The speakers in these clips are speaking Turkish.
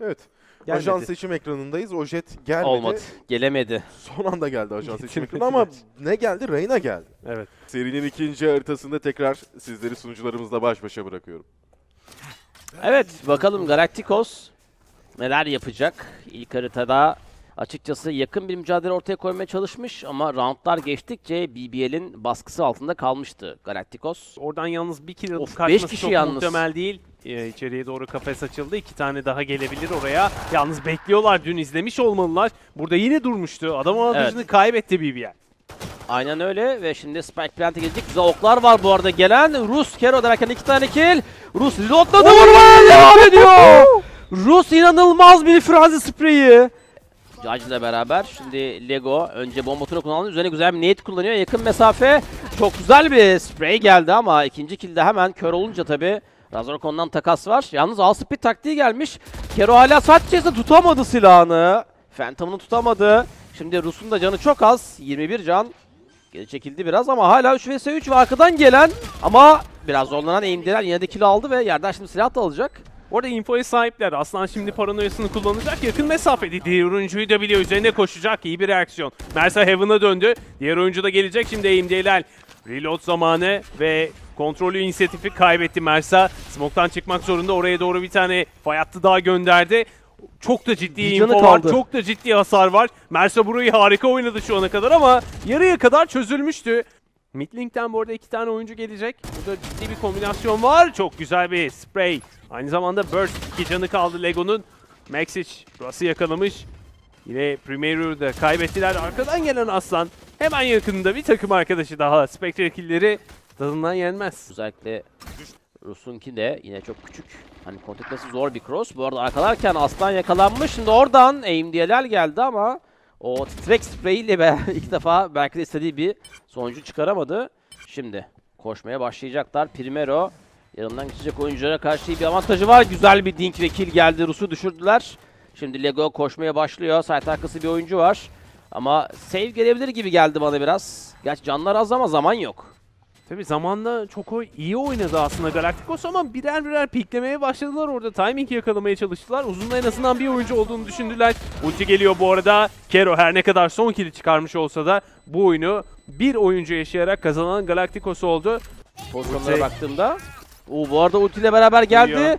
Evet. Gelmedi. Ajan seçim ekranındayız. O jet gelmedi. Olmadı. Gelemedi. Son anda geldi ajan seçim ekranı ama ne geldi? Reyna geldi. Evet. Serinin ikinci haritasında tekrar sizleri sunucularımızla baş başa bırakıyorum. Evet, bakalım Galakticos neler yapacak. İlk haritada açıkçası yakın bir mücadele ortaya koymaya çalışmış ama roundlar geçtikçe BBL'in baskısı altında kalmıştı Galakticos. Oradan yalnız bir kill kaçması çok muhtemel değil. İçeriye doğru kafes açıldı. 2 tane daha gelebilir oraya. Yalnız bekliyorlar. Dün izlemiş olmalılar. Burada yine durmuştu. Adam avantajını kaybetti BBL. Aynen öyle ve şimdi Spike Plant'e gelecek. Güzel oklar var bu arada gelen. Russ, Kero derken 2 tane kill. Russ reloadladı. Vurmaya devam ediyor. Russ inanılmaz bir frazi spreyi. Cacı'la beraber şimdi Lego önce bomba turunu kullandı. Üzerine güzel bir niyet kullanıyor. Yakın mesafe. Çok güzel bir sprey geldi ama ikinci kill de hemen kör olunca tabii. Razorkon'dan takas var. Yalnız all-speed taktiği gelmiş. Kero hala sadece tutamadı silahını. Phantom'unu tutamadı. Şimdi Rus'un da canı çok az. 21 can. Geri çekildi biraz ama hala 3 vs 3 ve arkadan gelen ama biraz zorlanan aim.dll yine de kill aldı ve yerden şimdi silah da alacak. Orada infoya sahipler. Aslan şimdi paranoyasını kullanacak. Yakın mesafede diğer oyuncuyu da biliyor. Üzerine koşacak. İyi bir reaksiyon. Mersa Heaven'a döndü. Diğer oyuncu da gelecek. Şimdi aim.dll. Reload zamanı ve kontrolü inisiyatifi kaybetti Mersa. Smoke'tan çıkmak zorunda. Oraya doğru bir tane fay hattı daha gönderdi. Çok da ciddi info var. Çok da ciddi hasar var. Mersa burayı harika oynadı şu ana kadar ama yarıya kadar çözülmüştü. Midlink'ten bu arada 2 tane oyuncu gelecek. Burada ciddi bir kombinasyon var. Çok güzel bir spray. Aynı zamanda Burst 2 canı kaldı Lego'nun. Maxic Russ'ı yakalamış. Yine Primero'yu da kaybettiler. Arkadan gelen Aslan hemen yakınında bir takım arkadaşı daha. Spectre kill'leri tadından yenmez. Özellikle Rusunki de yine çok küçük. Hani kontrol etmesi zor bir cross. Bu arada arkalarken Aslan yakalanmış. Şimdi oradan aim.dll geldi ama o titrek spreyiyle be ilk defa belki de istediği bir sonucu çıkaramadı. Şimdi koşmaya başlayacaklar. Primero yanından geçecek oyunculara karşı iyi bir avantajı var. Güzel bir dink ve kill geldi. Rus'u düşürdüler. Şimdi Lego koşmaya başlıyor. Site arkası bir oyuncu var. Ama save gelebilir gibi geldi bana biraz. Gerçi canlar az ama zaman yok. Tabi zamanla çok iyi oynadı aslında Galakticos ama birer birer piklemeye başladılar orada. Timing yakalamaya çalıştılar. Uzunda en azından bir oyuncu olduğunu düşündüler. Ulti geliyor bu arada. Kero her ne kadar son kill'i çıkarmış olsa da bu oyunu bir oyuncu yaşayarak kazanan Galakticos oldu. Pozisyonlara baktığımda. Bu arada ulti ile beraber geldi. Geliyor.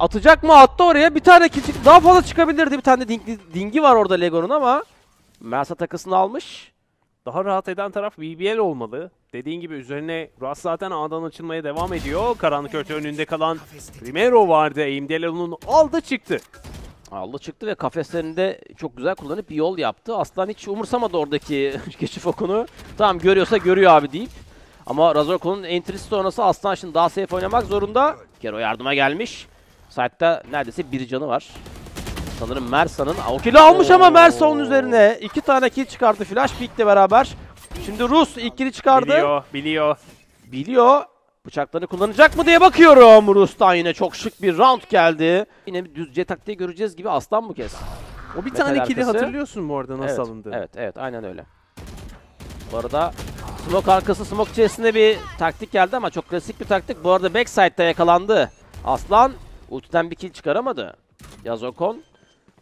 Atacak mı? Attı oraya. Bir tane kill daha fazla çıkabilirdi. Bir tane dingi var orada Lego'nun ama Mersa takısını almış. Daha rahat eden taraf BBL olmalı. Dediğin gibi üzerine Russ zaten ağdan açılmaya devam ediyor. Karanlık örtü önünde kalan Primero vardı. aim.dll'nin aldı çıktı. Aldı çıktı ve kafeslerini de çok güzel kullanıp bir yol yaptı. Aslan hiç umursamadı oradaki keşif okunu. Tamam görüyorsa görüyor abi deyip. Ama Razorkon'un entrisi sonrası Aslan şimdi daha safe oynamak zorunda. Kero yardıma gelmiş. Site'da neredeyse 1 canı var. Sanırım Mersa'nın avukili almış ama Mersa onun üzerine 2 tane kill çıkardı flash pick'le beraber. Şimdi Russ ilk kill'i çıkardı. Biliyor. Bıçaklarını kullanacak mı diye bakıyorum. Russ'tan yine çok şık bir round geldi. Yine bir düzce taktiği göreceğiz gibi Aslan bu kez. O bir tane kill'i hatırlıyorsun bu arada nasıl alındı. Evet aynen öyle. Bu arada smoke arkası smoke içerisinde bir taktik geldi ama çok klasik bir taktik. Bu arada backside'da yakalandı. Aslan ultiden bir kill çıkaramadı. Razorkon.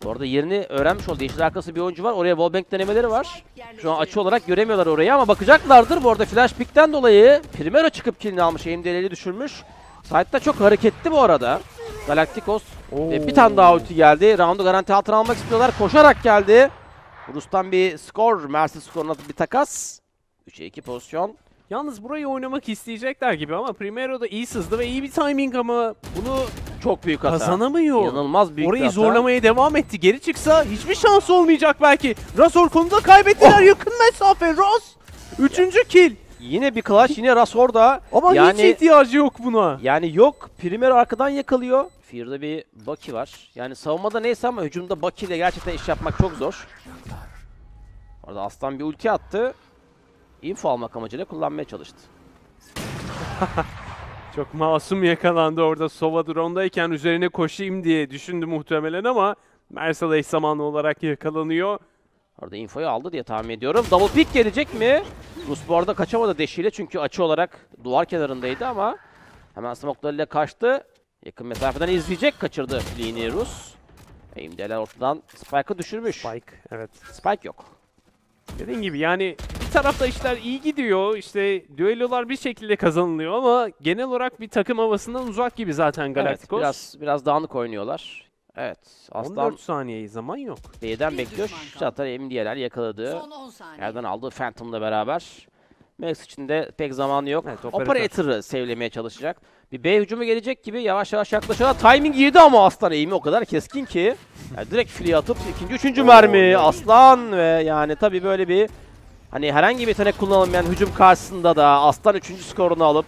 Bu arada yerini öğrenmiş oldu. Yeşil arkası bir oyuncu var. Oraya wallbang denemeleri var. Şu an açı olarak göremiyorlar orayı ama bakacaklardır. Bu arada flash pick'ten dolayı Primero çıkıp killini almış. aim.dll'i düşürmüş. Site'da çok hareketli bu arada. Galakticos. Bir tane daha ulti geldi. Round'u garanti altına almak istiyorlar. Koşarak geldi. Rus'tan bir skor. Mercy skoruna bir takas. 3'e 2 pozisyon. Yalnız burayı oynamak isteyecekler gibi ama Primero da iyi sızdı ve iyi bir timing ama bunu çok büyük hata. Kazanamıyor. İnanılmaz büyük orayı zorlamaya devam etti. Geri çıksa hiçbir şansı olmayacak belki. Razorkon'u da kaybettiler. Yakın mesafe Russ. 3. kill. Yine bir clutch yine Russ orada. Ama yani, hiç ihtiyacı yok buna. Yani yok. Primero arkadan yakalıyor. Fear'da bir Bucky var. Yani savunmada neyse ama hücumda Bucky ile gerçekten iş yapmak çok zor. Orada Aslan bir ulti attı. Info almak amacıyla kullanmaya çalıştı. Çok masum yakalandı orada. Sova drone'dayken üzerine koşayım diye düşündü muhtemelen ama Mersa eş zamanlı olarak yakalanıyor. Orada infoyu aldı diye tahmin ediyorum. Double pick gelecek mi? Russ bu arada kaçamadı deşiyle çünkü açı olarak duvar kenarındaydı ama hemen smoke'larıyla kaçtı. Yakın mesafeden izleyecek. Kaçırdı flee'ni Russ. aim.dll ortadan Spike'ı düşürmüş. Spike, evet. Spike yok. Dediğin gibi yani bir tarafta işler iyi gidiyor, işte düellolar bir şekilde kazanılıyor ama genel olarak bir takım havasından uzak gibi zaten Galakticos. Evet, biraz dağınık oynuyorlar. Evet. Aslan 14 saniyeyi zaman yok. D'den bekliyor. Zaten aim.dll yakaladı. Yerden aldığı Phantom'la beraber. Max için de pek zamanı yok. Evet, Operator'ı sevlemeye çalışacak. Bir B hücumu gelecek gibi yavaş yavaş yaklaşıyor. Timing yedi ama Aslan eğimi o kadar keskin ki. Yani direkt fili atıp ikinci, üçüncü mermi. Aslan ve yani tabii böyle bir hani herhangi bir yetenek kullanılmayan hücum karşısında da Aslan üçüncü skorunu alıp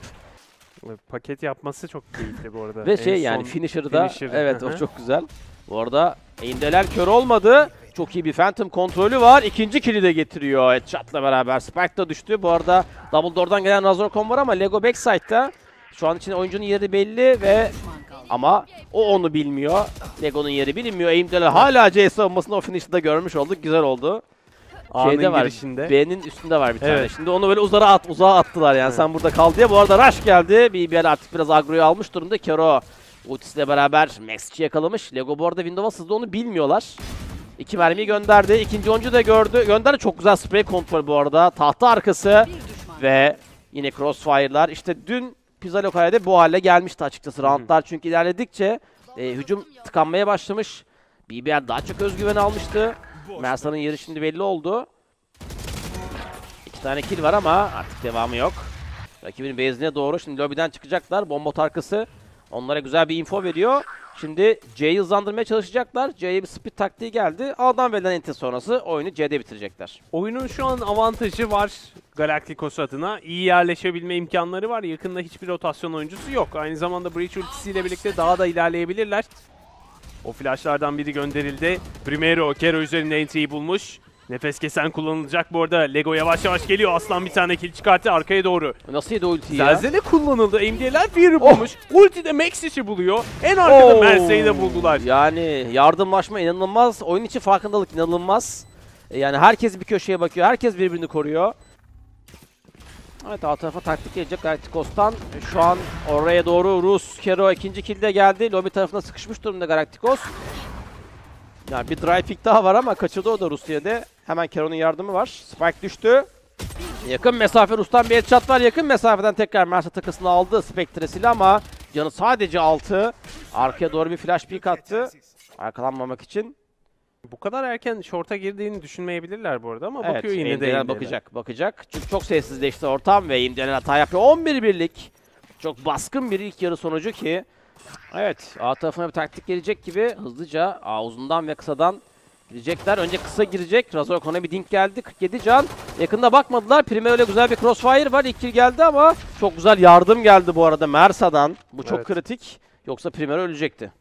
paket yapması çok keyifli bu arada. Ve şey yani finisher'ı da evet o çok güzel. Bu arada aim.dll kör olmadı. Çok iyi bir Phantom kontrolü var. İkinci kili de getiriyor headshot'la beraber. Spike da düştü. Bu arada Double Door'dan gelen Razorkon var ama Lego backside'da. Şu an için oyuncunun yeri belli ve ama o onu bilmiyor. Lego'nun yeri bilinmiyor. aim.dll hala C savunmasında o finish'i de görmüş olduk. Güzel oldu. Şeyde var, B'nin üstünde var bir tane. Evet. Şimdi onu böyle uzağa attılar yani. Evet. Sen burada kal diye. Bu arada Rush geldi. BBL artık biraz agroyu almış durumda. Kero Ulti'siyle beraber Maxic'i yakalamış. Lego bu arada Windows'a sızdı, onu bilmiyorlar. İki mermiyi gönderdi. İkinci oyuncu da gördü. Gönderdi. Çok güzel spray kontrol bu arada. Tahta arkası ve yine crossfire'lar. İşte dün Pizzalokaya'da bu hale gelmişti açıkçası roundlar. Çünkü ilerledikçe hücum tıkanmaya başlamış. BBL daha çok özgüven almıştı. Mersa'nın yeri şimdi belli oldu. İki tane kill var ama artık devamı yok. Rakibin base'ine doğru şimdi lobiden çıkacaklar. Bombot arkası onlara güzel bir info veriyor. Şimdi C'yi hızlandırmaya çalışacaklar. C'ye bir speed taktiği geldi. A'dan verilen enter sonrası oyunu C'de bitirecekler. Oyunun şu an avantajı var Galakticos adına. İyi yerleşebilme imkanları var. Yakında hiçbir rotasyon oyuncusu yok. Aynı zamanda Breach ultisiyle birlikte daha da ilerleyebilirler. O flashlardan biri gönderildi. Primero, Kero üzerine entry'yi bulmuş. Nefes kesen kullanılacak bu arada. Lego yavaş yavaş geliyor. Aslan bir tane kill çıkarttı arkaya doğru. Nasıl yedi ulti ya? Zelzele kullanıldı. aim.dll bir bulmuş. Ulti de Maxic'i buluyor. En arkada Mersa'yı de buldular. Yani yardımlaşma inanılmaz. Oyun için farkındalık inanılmaz. Yani herkes bir köşeye bakıyor. Herkes birbirini koruyor. Evet, alt tarafa taktik gelecek Galakticos'tan. Şu an oraya doğru Russ, Kero ikinci kill'de geldi. Lobi tarafına sıkışmış durumda Galakticos. Yani bir drive pick daha var ama kaçırdı o da Rusya'da. Hemen Kero'nun yardımı var. Spike düştü. Yakın mesafe Rus'tan bir headshot var. Yakın mesafeden tekrar Mersa takısını aldı Spectre'siyle ama canı sadece 6. Arkaya doğru bir flash pick attı. Arkalanmamak için. Bu kadar erken short'a girdiğini düşünmeyebilirler bu arada ama evet, bakıyor yine de. Bakacak. Çünkü çok sessizleşti ortam ve aim.dll hata yapıyor. 11-1'lik. Çok baskın bir ilk yarı sonucu ki. Evet, A tarafına bir taktik gelecek gibi hızlıca A uzundan ve kısadan girecekler. Önce kısa girecek. Razorkon'a bir dink geldi. 47 can. Yakında bakmadılar. Primero öyle güzel bir crossfire var. İlk kill geldi ama çok güzel yardım geldi bu arada Mersa'dan. Bu çok kritik. Yoksa Primero ölecekti.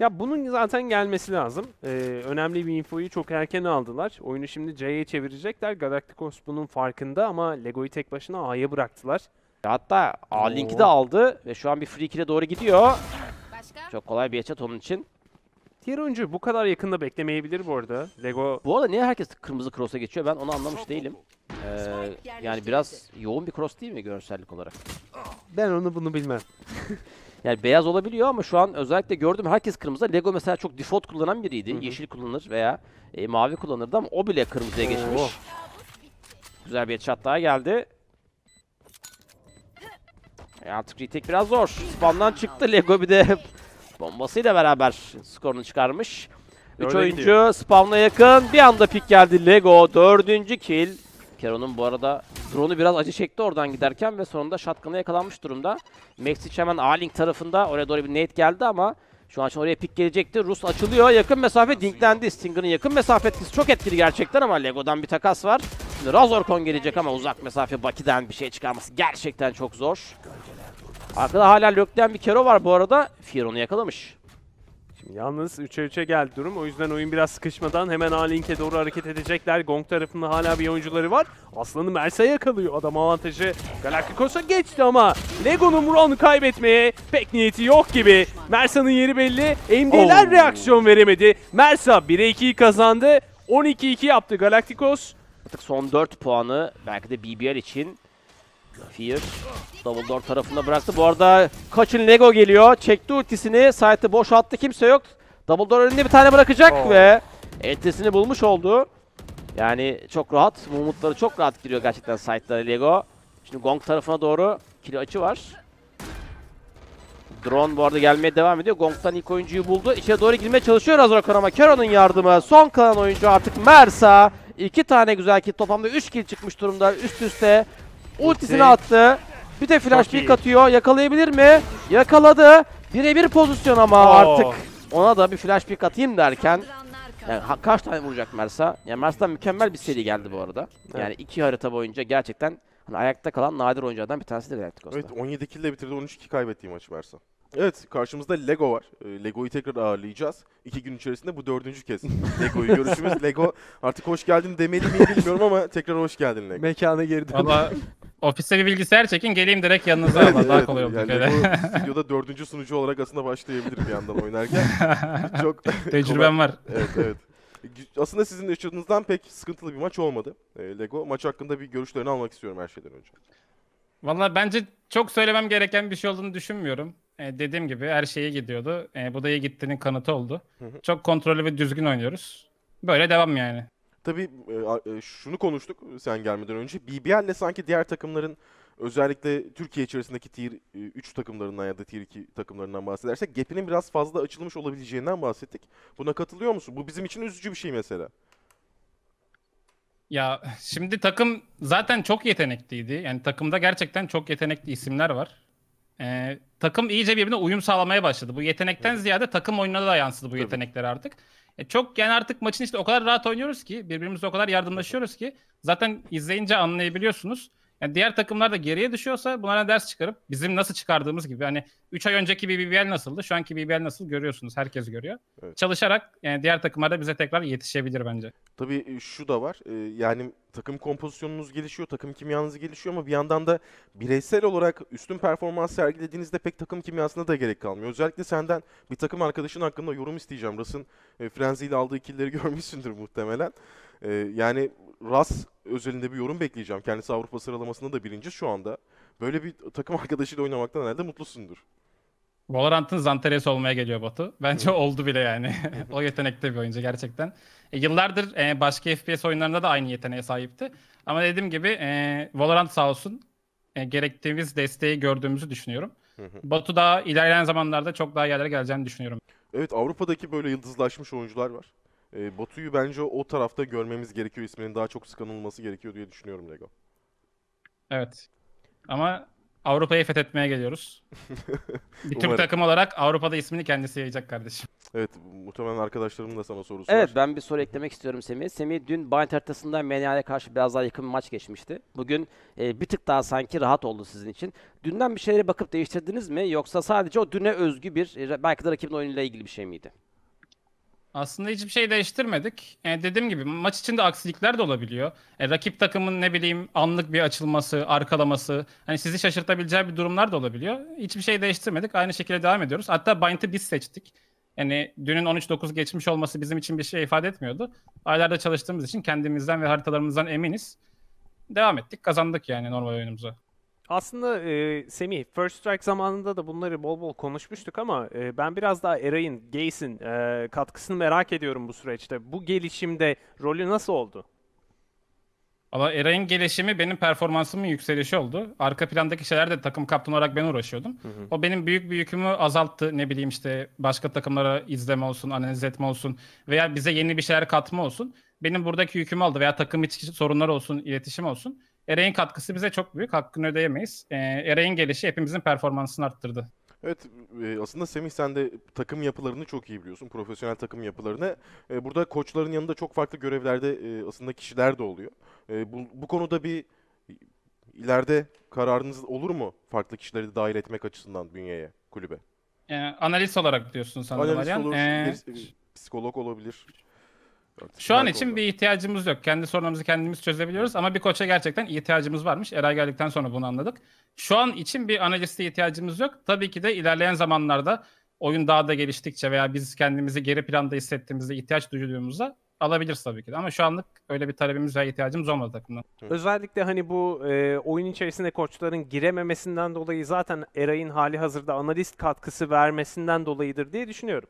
Ya bunun zaten gelmesi lazım. Önemli bir infoyu çok erken aldılar. Oyunu şimdi C'ye çevirecekler. Galakticos bunun farkında ama Lego'yu tek başına A'ya bıraktılar. Hatta A-Link'i de aldı ve şu an bir free kill'e doğru gidiyor. Çok kolay bir headshot onun için. Diğer oyuncu bu kadar yakında beklemeyebilir bu arada. Lego... Bu arada niye herkes kırmızı cross'a geçiyor? Ben onu anlamış değilim. Yani biraz yoğun bir cross değil mi görsellik olarak? Ben onu bunu bilmem. Yani beyaz olabiliyor ama şu an özellikle gördüm herkes kırmızı. Lego mesela çok default kullanan biriydi. Yeşil kullanır veya mavi kullanırdı ama o bile kırmızıya geçmiş. Güzel bir headshot daha geldi. Artık retake biraz zor. Spawn'dan çıktı. Lego bir de bombasıyla beraber skorunu çıkarmış. 3 oyuncu spawn'a yakın. Bir anda pick geldi Lego. 4. kill. Kero'nun bu arada drone'u biraz acı çekti oradan giderken ve sonunda shotgun'a yakalanmış durumda. Maxic hemen A-Link tarafında. Oraya doğru bir nade geldi ama şu an için oraya pick gelecekti. Russ açılıyor. Yakın mesafe dinklendi. Stinger'ın yakın mesafe etkisi çok etkili gerçekten ama Lego'dan bir takas var. Şimdi Razorkon gelecek ama uzak mesafe Bucky'den bir şey çıkarması gerçekten çok zor. Arkada hala lökleyen bir Kero var bu arada. Firon'u yakalamış. Şimdi yalnız 3'e 3'e geldi durum. O yüzden oyun biraz sıkışmadan hemen A-Link'e doğru hareket edecekler. Gong tarafında hala bir oyuncuları var. Aslan'ı Mersa'ya yakalıyor. Adam avantajı Galakticos'a geçti ama Lego'nun Muron'u kaybetmeye pek niyeti yok gibi. Mersa'nın yeri belli. aim.dll reaksiyon veremedi. Mersa 1'e 2'yi kazandı. 12-2 yaptı Galakticos. Artık son 4 puanı belki de BBL için. Fear Double Door tarafında bıraktı. Bu arada kaçın Lego geliyor. Çekti ultisini. Site'ı boşalttı. Kimse yok. Double Door önünde bir tane bırakacak ve eltesini bulmuş oldu. Yani çok rahat. Bu umutları çok rahat giriyor gerçekten Scythe'lara Lego. Şimdi Gong tarafına doğru kilo açı var. Drone bu arada gelmeye devam ediyor. Gong'tan ilk oyuncuyu buldu. İçeri doğru girmeye çalışıyor Razorkon ama Kero'nun yardımı. Son kalan oyuncu artık Mersa. 2 tane güzel kill. Toplamda 3 kill çıkmış durumda. Üst üste ultisini attı. Bir de flash pick atıyor. Yakalayabilir mi? Yakaladı. Birebir pozisyon ama artık ona da bir flash pick atayım derken. Yani kaç tane vuracak Mersa? Yani Mersa'dan mükemmel bir seri geldi bu arada. Yani iki harita boyunca gerçekten hani ayakta kalan nadir oyunculardan bir tanesi de Galakticos'ta. Evet, 17 kill ile bitirdi. 13 kill kaybettiği maçı Mersa. Evet, karşımızda Lego var. Lego'yu tekrar ağırlayacağız. 2 gün içerisinde bu 4. kez Lego'yu görüşümüz. Lego artık hoş geldin demeli mi bilmiyorum ama tekrar hoş geldin Lego. Mekana geri dön. Valla ofiste bir bilgisayar çekin, geleyim direkt yanınıza. Evet, daha kolay olacak öyle. Stüdyoda 4. sunucu olarak aslında başlayabilirim bir yandan oynarken. Çok tecrübem var. Evet, evet. Aslında sizin yaşadığınızdan pek sıkıntılı bir maç olmadı Lego. Maç hakkında bir görüşlerini almak istiyorum her şeyden önce. Valla bence çok söylemem gereken bir şey olduğunu düşünmüyorum. Dediğim gibi her şeye gidiyordu. Bu da iyi gittiğinin kanıtı oldu. Hı-hı. Çok kontrollü ve düzgün oynuyoruz. Böyle devam yani. Tabii şunu konuştuk sen gelmeden önce. BBL'le sanki diğer takımların özellikle Türkiye içerisindeki Tier 3 takımlarından ya da Tier 2 takımlarından bahsedersek gap'inin biraz fazla açılmış olabileceğinden bahsettik. Buna katılıyor musun? Bu bizim için üzücü bir şey mesela. Ya şimdi takım zaten çok yetenekliydi. Yani takımda gerçekten çok yetenekli isimler var. Takım iyice birbirine uyum sağlamaya başladı. Bu yetenekten ziyade takım oyununa da yansıdı bu yetenekler artık. Çok yani artık maçın işte o kadar rahat oynuyoruz ki birbirimize o kadar yardımlaşıyoruz ki zaten izleyince anlayabiliyorsunuz. Yani diğer takımlar da geriye düşüyorsa bunlara ders çıkarıp bizim nasıl çıkardığımız gibi hani 3 ay önceki bir BBL nasıldı, şu anki BBL nasıl görüyorsunuz, herkes görüyor. Evet. Çalışarak yani diğer takımlar da bize tekrar yetişebilir bence. Tabii şu da var yani takım kompozisyonunuz gelişiyor, takım kimyanız gelişiyor ama bir yandan da bireysel olarak üstün performans sergilediğinizde pek takım kimyasına da gerek kalmıyor. Özellikle senden bir takım arkadaşın hakkında yorum isteyeceğim. Russ'ın Frenzy ile aldığı kill'leri görmüşsündür muhtemelen. Yani Russ özelinde bir yorum bekleyeceğim. Kendisi Avrupa sıralamasında da 1. şu anda. Böyle bir takım arkadaşıyla oynamaktan herhalde mutlusundur. Valorant'ın Zanteres'i olmaya geliyor Batu. Bence oldu bile yani. O yetenekte bir oyuncu gerçekten. Yıllardır başka FPS oyunlarında da aynı yeteneğe sahipti. Ama dediğim gibi Valorant sağ olsun gerektiğimiz desteği gördüğümüzü düşünüyorum. Batu daha ilerleyen zamanlarda çok daha yerlere geleceğini düşünüyorum. Evet, Avrupa'daki böyle yıldızlaşmış oyuncular var. Batu'yu bence o tarafta görmemiz gerekiyor. İsminin daha çok sıkanılması gerekiyor diye düşünüyorum Lego. Evet. Ama Avrupa'yı fethetmeye geliyoruz. Bir Türk takım olarak Avrupa'da ismini kendisi yayacak kardeşim. Evet, muhtemelen arkadaşlarım da sana sorusu var. Evet, ben bir soru eklemek istiyorum Semih. Semih dün Bind haritasında MNA'ya karşı biraz daha yakın bir maç geçmişti. Bugün bir tık daha sanki rahat oldu sizin için. Dünden bir şeylere bakıp değiştirdiniz mi? Yoksa sadece o düne özgü bir belki de rakibin oyunuyla ilgili bir şey miydi? Aslında hiçbir şey değiştirmedik. Dediğim gibi maç içinde aksilikler de olabiliyor. Rakip takımın ne bileyim anlık bir açılması, arkalaması, hani sizi şaşırtabileceği bir durumlar da olabiliyor. Hiçbir şey değiştirmedik. Aynı şekilde devam ediyoruz. Hatta Bind'i biz seçtik. Yani dünün 13-9 geçmiş olması bizim için bir şey ifade etmiyordu. Aylarda çalıştığımız için kendimizden ve haritalarımızdan eminiz. Devam ettik, kazandık yani normal oyunumuza. Aslında Semih, First Strike zamanında da bunları bol bol konuşmuştuk ama ben biraz daha Eray'ın, Gaze'in katkısını merak ediyorum bu süreçte. Bu gelişimde rolü nasıl oldu? Valla Eray'ın gelişimi benim performansımın yükselişi oldu. Arka plandaki şeylerde takım kaptanı olarak ben uğraşıyordum. O benim büyük bir yükümü azalttı. Ne bileyim işte başka takımlara izleme olsun, analiz etme olsun veya bize yeni bir şeyler katma olsun. Benim buradaki yükümü aldı veya takım içi sorunlar olsun, iletişim olsun. Eray'ın katkısı bize çok büyük. Hakkını ödeyemeyiz. Eray'ın gelişi hepimizin performansını arttırdı. Evet. Aslında Semih, sen de takım yapılarını çok iyi biliyorsun. Profesyonel takım yapılarını. Burada koçların yanında çok farklı görevlerde aslında kişiler de oluyor. Bu konuda bir ileride kararınız olur mu? Farklı kişileri dahil etmek açısından bünyeye, kulübe. Analist olarak diyorsun sanırım. Analist olur, psikolog olabilir. Şu an için bir ihtiyacımız yok. Kendi sorunlarımızı kendimiz çözebiliyoruz ama bir koça gerçekten ihtiyacımız varmış. Eray geldikten sonra bunu anladık. Şu an için bir analiste ihtiyacımız yok. Tabii ki de ilerleyen zamanlarda oyun daha da geliştikçe veya biz kendimizi geri planda hissettiğimizde, ihtiyaç duyduğumuzda alabiliriz tabii ki de. Ama şu anlık öyle bir talebimiz veya ihtiyacımız olmadı takımdan. Özellikle hani bu oyun içerisinde koçların girememesinden dolayı zaten Eray'ın hali hazırda analist katkısı vermesinden dolayıdır diye düşünüyorum.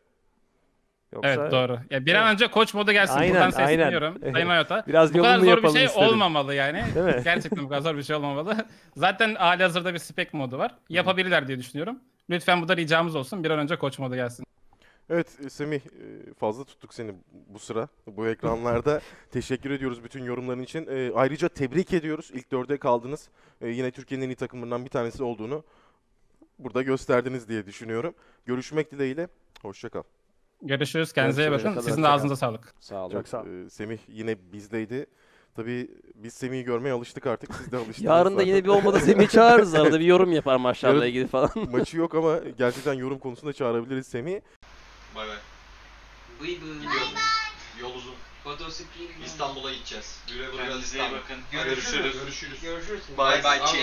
Yoksa... Evet doğru. Ya bir an önce koç moda gelsin. Aynen, buradan sesleniyorum. Sayın Hayata. Biraz bu kadar zor bir şey istedim. Olmamalı yani. Gerçekten bu kadar zor bir şey olmamalı. Zaten halihazırda bir spec modu var. Yapabilirler diye düşünüyorum. Lütfen bu da ricamız olsun. Bir an önce koç moda gelsin. Evet Semih, fazla tuttuk seni bu sıra, bu ekranlarda. Teşekkür ediyoruz bütün yorumların için. Ayrıca tebrik ediyoruz. İlk 4'e kaldınız. Yine Türkiye'nin en iyi takımlarından bir tanesi olduğunu burada gösterdiniz diye düşünüyorum. Görüşmek dileğiyle. Hoşça kal. Görüşürüz. Kendinize iyi bakın. Sizin de ağzınıza sağlık. Sağ olun. Çok sağ olun. Semih yine bizdeydi. Tabii biz Semih'i görmeye alıştık artık. Siz de alıştınız. Yarın da yine bir olmadı Semih'i çağırırız. Arada bir yorum yapar maçlarla ilgili falan. Maçı yok ama gerçekten yorum konusunda çağırabiliriz Semih'i. Bay bay. Gidiyorum. Yol uzun. İstanbul'a gideceğiz. Güle güle İstanbul'a. Görüşürüz. Görüşürüz. Bay bay chat.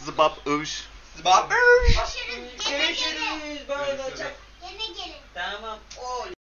Zıbap övüş. Zıbap övüş. Görüşürüz. Bay bay. Yine gelin. Tamam.